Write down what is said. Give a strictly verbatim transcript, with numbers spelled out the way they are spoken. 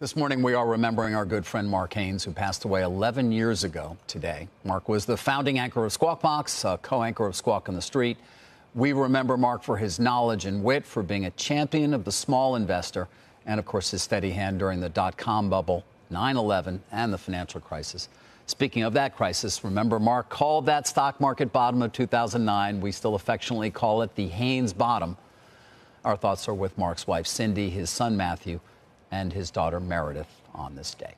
This morning, we are remembering our good friend Mark Haines, who passed away eleven years ago today. Mark was the founding anchor of Squawk Box, a co-anchor of Squawk on the Street. We remember Mark for his knowledge and wit, for being a champion of the small investor, and, of course, his steady hand during the dot-com bubble, nine eleven, and the financial crisis. Speaking of that crisis, remember Mark called that stock market bottom of two thousand nine. We still affectionately call it the Haines bottom. Our thoughts are with Mark's wife, Cindy, his son, Matthew, and his daughter, Meredith, on this day.